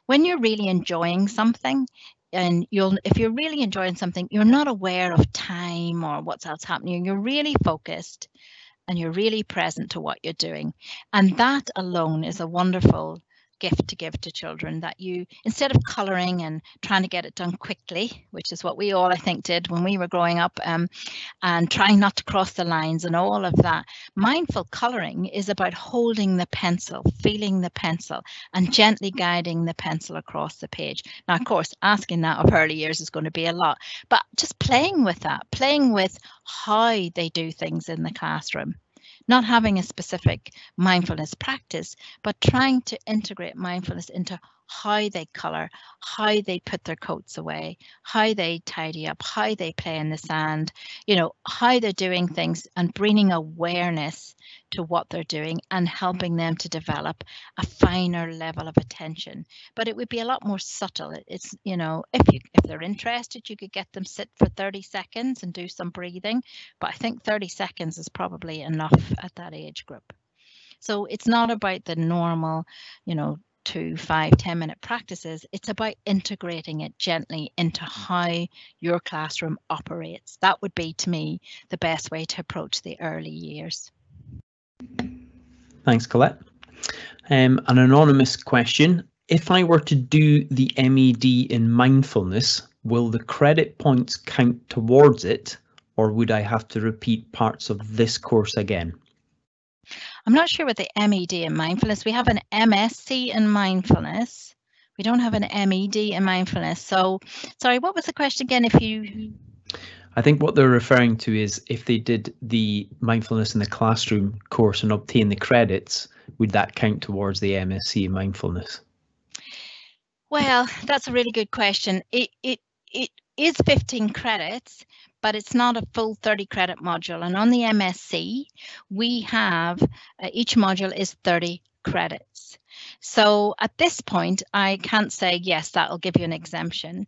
When you're really enjoying something, and if you're really enjoying something, you're not aware of time or what's else happening. You're really focused and you're really present to what you're doing. And that alone is a wonderful gift to give to children, that you, instead of colouring and trying to get it done quickly, which is what we all I think did when we were growing up, and trying not to cross the lines and all of that, mindful colouring is about holding the pencil, feeling the pencil and gently guiding the pencil across the page. Now of course asking that of early years is going to be a lot, but just playing with that, playing with how they do things in the classroom. Not having a specific mindfulness practice, but trying to integrate mindfulness into how they colour, how they put their coats away, how they tidy up, how they play in the sand, you know, how they're doing things, and bringing awareness to what they're doing and helping them to develop a finer level of attention. But it would be a lot more subtle. It's, you know, if they're interested, you could get them sit for 30 seconds and do some breathing. But I think 30 seconds is probably enough at that age group. So it's not about the normal, you know, 2, 5, 10-minute practices. It's about integrating it gently into how your classroom operates. That would be, to me, the best way to approach the early years. Thanks, Colette. An anonymous question If I were to do the MED in mindfulness, will the credit points count towards it, or would I have to repeat parts of this course again? I'm not sure with the MED in mindfulness. We have an MSc in mindfulness. We don't have an MED in mindfulness. So, sorry, what was the question again? If you... I think what they're referring to is if they did the mindfulness in the classroom course and obtain the credits, would that count towards the MSc in mindfulness? Well, that's a really good question. It is 15 credits, but it's not a full 30 credit module. And on the MSc, we have each module is 30 credits. So at this point, I can't say, yes, that'll give you an exemption.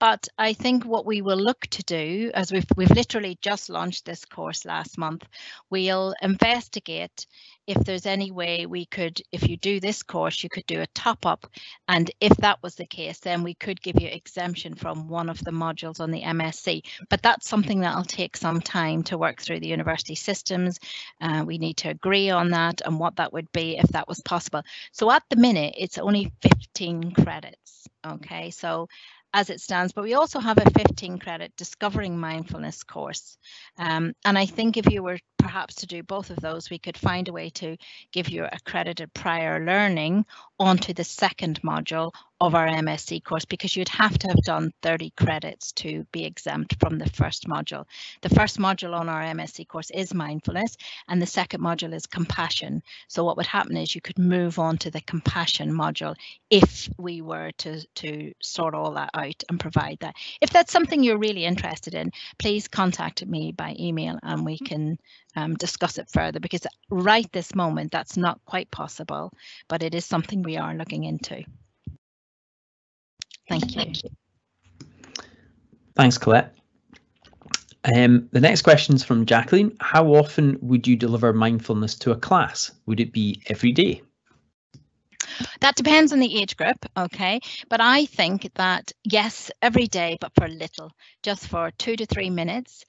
But I think what we will look to do, as we've literally just launched this course last month, we'll investigate if there's any way we could, if you do this course, you could do a top up. And if that was the case, then we could give you exemption from one of the modules on the MSc. But that's something that'll take some time to work through the university systems. We need to agree on that and what that would be if that was possible. So at the minute, it's only 15 credits. OK, so as it stands, but we also have a 15 credit discovering mindfulness course. And I think if you were perhaps to do both of those, we could find a way to give you accredited prior learning onto the second module of our MSc course, because you'd have to have done 30 credits to be exempt from the first module. The first module on our MSc course is mindfulness, and the second module is compassion. So what would happen is you could move on to the compassion module if we were to sort all that out and provide that. If that's something you're really interested in, please contact me by email and we can discuss it further, because right this moment that's not quite possible, but it is something we are looking into. Thank you. Thanks, Colette. The next question is from Jacqueline. How often would you deliver mindfulness to a class? Would it be every day? That depends on the age group, okay, but I think that yes, every day, but for little, just for 2 to 3 minutes.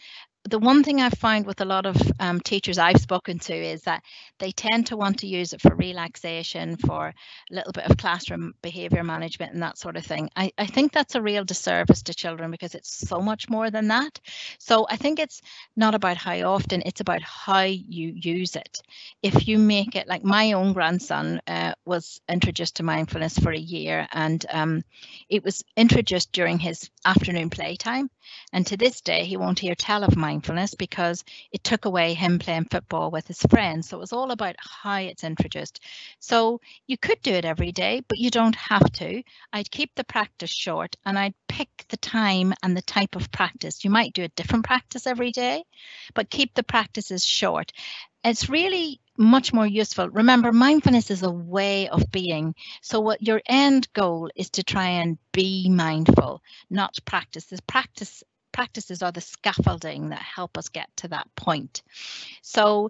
The one thing I've found with a lot of teachers I've spoken to is that they tend to want to use it for relaxation, for a little bit of classroom behaviour management and that sort of thing. I think that's a real disservice to children because it's so much more than that. So I think it's not about how often, it's about how you use it. If you make it, like my own grandson was introduced to mindfulness for a year, and it was introduced during his afternoon playtime. And to this day, he won't hear tell of mindfulness because it took away him playing football with his friends. So it was all about how it's introduced. So you could do it every day, but you don't have to. I'd keep the practice short and I'd pick the time and the type of practice. You might do a different practice every day, but keep the practices short. It's really much more useful. Remember, mindfulness is a way of being. So what your end goal is to try and be mindful, not practice. Practices are the scaffolding that help us get to that point. So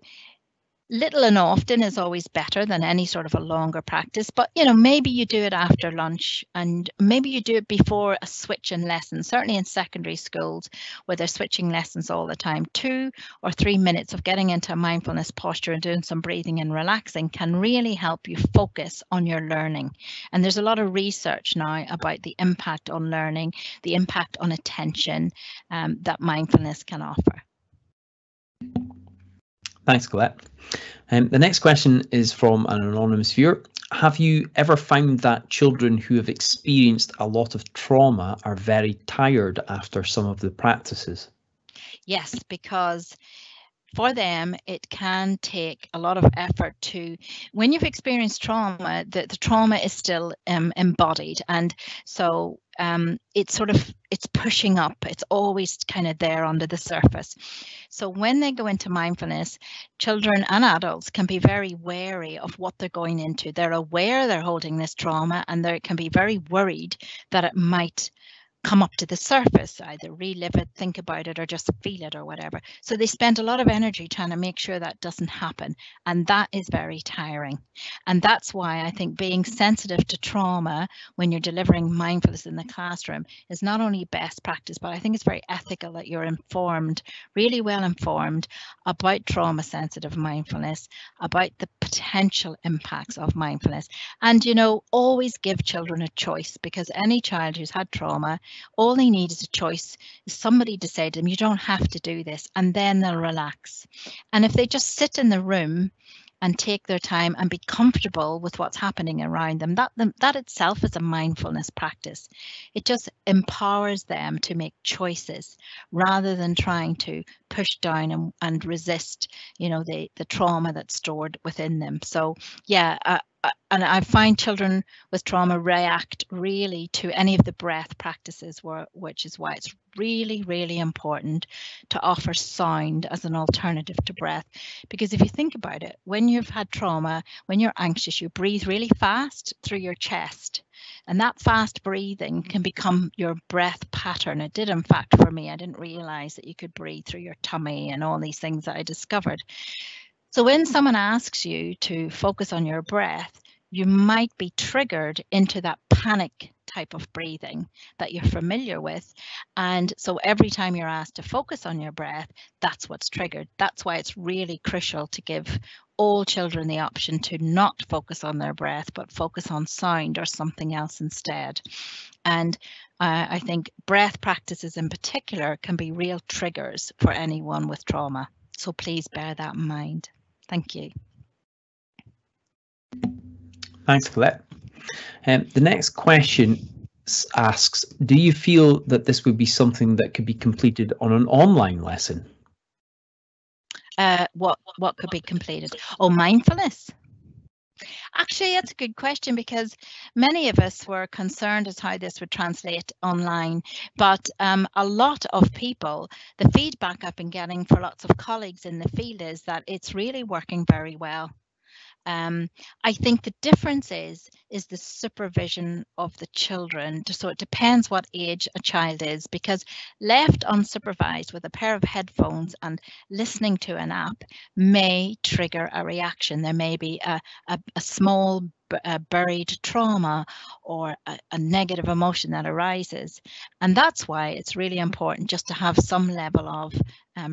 little and often is always better than any sort of a longer practice, but you know, maybe you do it after lunch and maybe you do it before a switch in lessons, certainly in secondary schools where they're switching lessons all the time. 2 or 3 minutes of getting into a mindfulness posture and doing some breathing and relaxing can really help you focus on your learning. And there's a lot of research now about the impact on learning, the impact on attention that mindfulness can offer. Thanks, Colette. The next question is from an anonymous viewer. Have you ever found that children who have experienced a lot of trauma are very tired after some of the practices? Yes, because for them, it can take a lot of effort to, when you've experienced trauma, the trauma is still embodied. And so it's sort of, it's pushing up. It's always kind of there under the surface. So when they go into mindfulness, children and adults can be very wary of what they're going into. They're aware they're holding this trauma and they can be very worried that it might come up to the surface, either relive it, think about it, or just feel it or whatever. So they spend a lot of energy trying to make sure that doesn't happen. And that is very tiring. And that's why I think being sensitive to trauma when you're delivering mindfulness in the classroom is not only best practice, but I think it's very ethical that you're informed, really well informed about trauma sensitive mindfulness, about the potential impacts of mindfulness. And, you know, always give children a choice, because any child who's had trauma, all they need is a choice. Somebody to say to them, you don't have to do this, and then they'll relax. And if they just sit in the room and take their time and be comfortable with what's happening around them, that itself is a mindfulness practice. It just empowers them to make choices rather than trying to push down and resist, you know, the trauma that's stored within them. So yeah, and I find children with trauma react really to any of the breath practices, which is why it's really, really important to offer sound as an alternative to breath. Because if you think about it, when you've had trauma, when you're anxious, you breathe really fast through your chest. And that fast breathing can become your breath pattern. It did, in fact, for me. I didn't realize that you could breathe through your tummy and all these things that I discovered. So when someone asks you to focus on your breath, you might be triggered into that panic type of breathing that you're familiar with. And so every time you're asked to focus on your breath, that's what's triggered. That's why it's really crucial to give all children the option to not focus on their breath, but focus on sound or something else instead. And I think breath practices in particular can be real triggers for anyone with trauma. So please bear that in mind. Thank you. Thanks, Colette. The next question asks, do you feel that this would be something that could be completed on an online lesson? What could be completed? Oh, mindfulness. Actually, that's a good question, because many of us were concerned as how this would translate online, but a lot of people, the feedback I've been getting for lots of colleagues in the field is that it's really working very well. I think the difference is the supervision of the children. So it depends what age a child is, because left unsupervised with a pair of headphones and listening to an app may trigger a reaction. There may be a small buried trauma or a negative emotion that arises. And that's why it's really important just to have some level of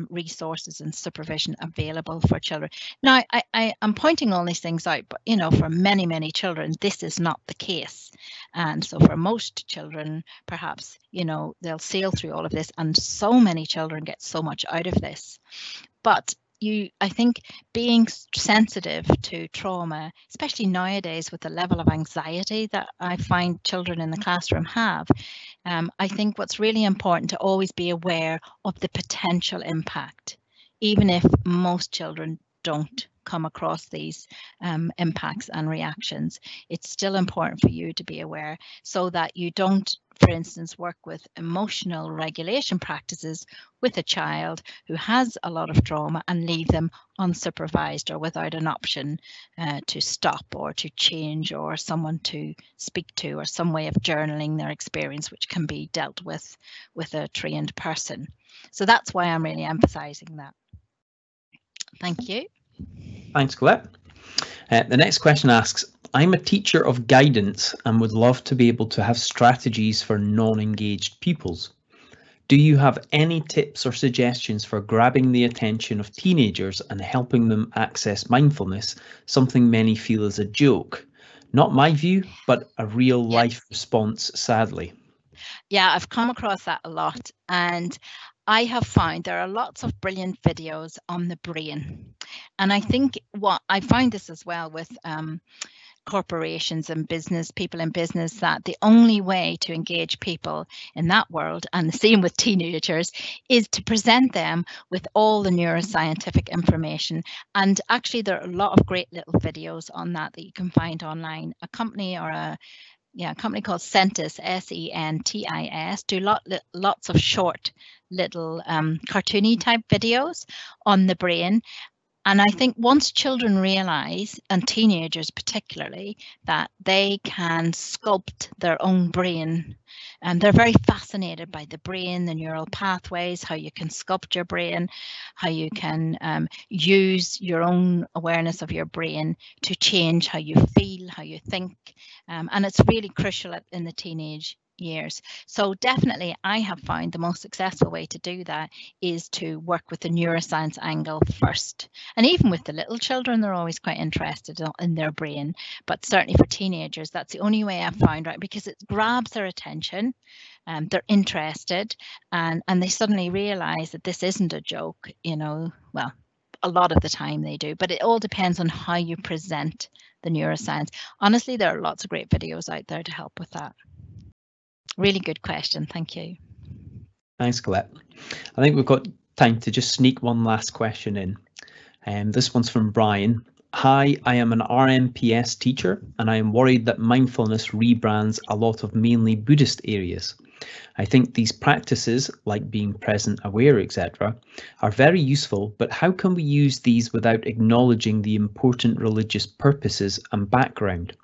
resources and supervision available for children. Now, I'm pointing all these things out, but you know, for many, many children, this is not the case. And so for most children, perhaps, you know, they'll sail through all of this, and so many children get so much out of this. But I think being sensitive to trauma, especially nowadays with the level of anxiety that I find children in the classroom have, I think what's really important to always be aware of the potential impact, even if most children don't come across these impacts and reactions. It's still important for you to be aware so that you don't, for instance, work with emotional regulation practices with a child who has a lot of trauma and leave them unsupervised or without an option to stop or to change or someone to speak to or some way of journaling their experience, which can be dealt with a trained person. So that's why I'm really emphasizing that. Thank you. Thanks, Colette. The next question asks, I'm a teacher of guidance and would love to be able to have strategies for non-engaged pupils. Do you have any tips or suggestions for grabbing the attention of teenagers and helping them access mindfulness, something many feel is a joke? Not my view, but a real life response, sadly. Yeah, I've come across that a lot, and I have found there are lots of brilliant videos on the brain. And I think what I find this as well with corporations and business, people in business, that the only way to engage people in that world, and the same with teenagers, is to present them with all the neuroscientific information. And actually there are a lot of great little videos on that that you can find online. A company or a company called Sentis, S-E-N-T-I-S, do lots of short little cartoony type videos on the brain. And I think once children realize, and teenagers particularly, that they can sculpt their own brain, and they're very fascinated by the brain, the neural pathways, how you can sculpt your brain, how you can use your own awareness of your brain to change how you feel, how you think. And it's really crucial in the teenage years. So definitely I have found the most successful way to do that is to work with the neuroscience angle first. And even with the little children, they're always quite interested in their brain. But certainly for teenagers, that's the only way I've found, right? Because it grabs their attention, they're interested, and they suddenly realize that this isn't a joke, you know. Well, a lot of the time they do, but it all depends on how you present the neuroscience. Honestly, there are lots of great videos out there to help with that. Really good question. Thank you. Thanks, Colette. I think we've got time to just sneak one last question in. This one's from Brian. Hi, I am an RMPS teacher and I am worried that mindfulness rebrands a lot of mainly Buddhist areas. I think these practices, like being present, aware, etc., are very useful, but how can we use these without acknowledging the important religious purposes and background?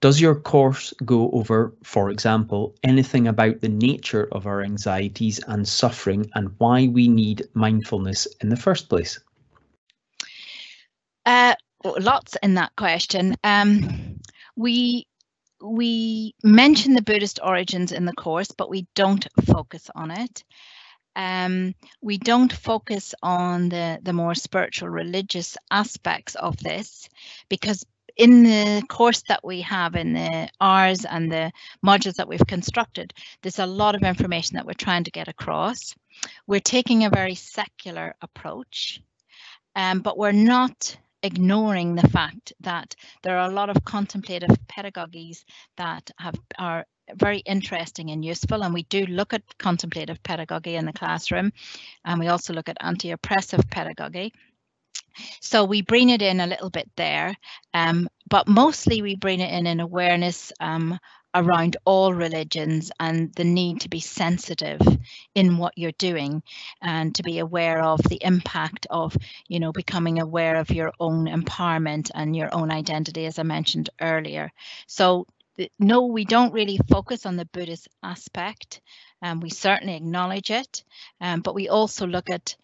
Does your course go over, for example, anything about the nature of our anxieties and suffering and why we need mindfulness in the first place? Lots in that question. We mention the Buddhist origins in the course, but we don't focus on it. We don't focus on the more spiritual religious aspects of this, because in the course that we have, in the R's and the modules that we've constructed, there's a lot of information that we're trying to get across. We're taking a very secular approach, but we're not ignoring the fact that there are a lot of contemplative pedagogies that are very interesting and useful, and we do look at contemplative pedagogy in the classroom, and we also look at anti-oppressive pedagogy. So we bring it in a little bit there, but mostly we bring it in an awareness around all religions and the need to be sensitive in what you're doing and to be aware of the impact of, you know, becoming aware of your own empowerment and your own identity, as I mentioned earlier. So no, we don't really focus on the Buddhist aspect. We certainly acknowledge it, but we also look at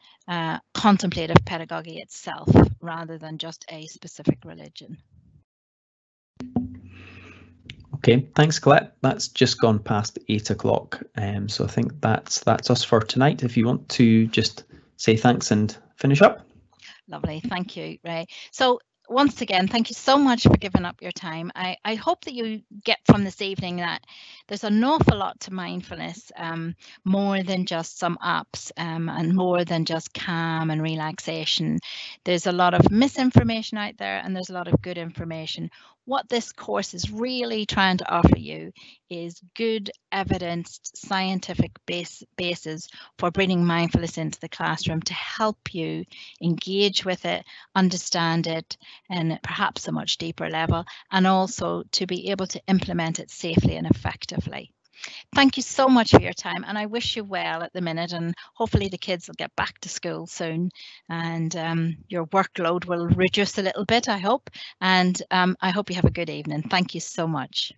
contemplative pedagogy itself rather than just a specific religion. Okay, thanks, Colette. That's just gone past 8 o'clock, so I think that's us for tonight. If you want to just say thanks and finish up. Lovely, thank you, Ray. So once again, thank you so much for giving up your time. I hope that you get from this evening that there's an awful lot to mindfulness, more than just some apps and more than just calm and relaxation. There's a lot of misinformation out there and there's a lot of good information. What this course is really trying to offer you is good evidenced scientific basis for bringing mindfulness into the classroom to help you engage with it, understand it, and perhaps a much deeper level, and also to be able to implement it safely and effectively. Thank you so much for your time, and I wish you well at the minute, and hopefully the kids will get back to school soon and your workload will reduce a little bit, I hope, and I hope you have a good evening. Thank you so much.